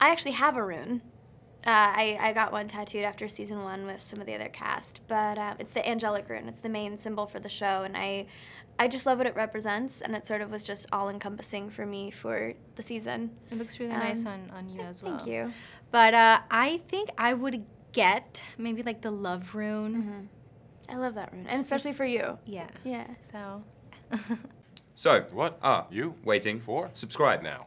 I actually have a rune. I got one tattooed after season one with some of the other cast, but it's the angelic rune. It's the main symbol for the show, and I just love what it represents, and it sort of was just all-encompassing for me for the season. It looks really nice on you as well. Thank you. But I think I would get maybe like the love rune. Mm-hmm. I love that rune, and especially for you. Yeah. Yeah. So. So what are you waiting for? Subscribe now.